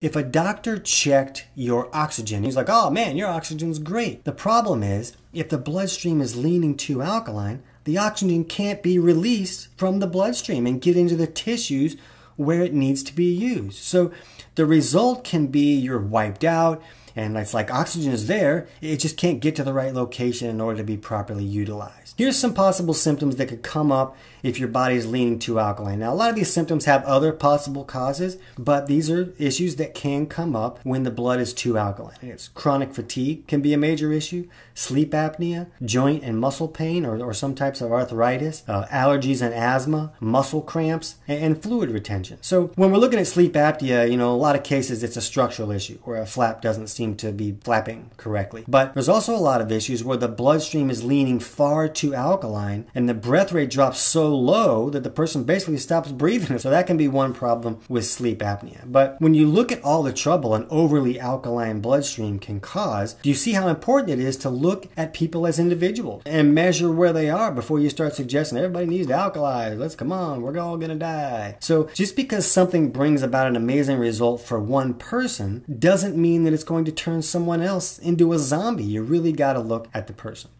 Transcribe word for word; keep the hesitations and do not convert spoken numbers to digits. If a doctor checked your oxygen, he's like, oh man, your oxygen's great. The problem is, if the bloodstream is leaning too alkaline, the oxygen can't be released from the bloodstream and get into the tissues where it needs to be used. So the result can be you're wiped out, and it's like oxygen is there, it just can't get to the right location in order to be properly utilized. Here's some possible symptoms that could come up if your body is leaning too alkaline. Now, a lot of these symptoms have other possible causes, but these are issues that can come up when the blood is too alkaline. It's chronic fatigue can be a major issue, sleep apnea, joint and muscle pain, or, or some types of arthritis, uh, allergies and asthma, muscle cramps, and, and fluid retention. So when we're looking at sleep apnea, you know, a lot of cases it's a structural issue where a flap doesn't seem to be flapping correctly. But there's also a lot of issues where the bloodstream is leaning far too alkaline and the breath rate drops so low that the person basically stops breathing. So that can be one problem with sleep apnea. But when you look at all the trouble an overly alkaline bloodstream can cause, you see how important it is to look at people as individuals and measure where they are before you start suggesting everybody needs to alkalize. Let's come on, we're all gonna die. So just because something brings about an amazing result for one person doesn't mean that it's going to turn someone else into a zombie. You really got to look at the person.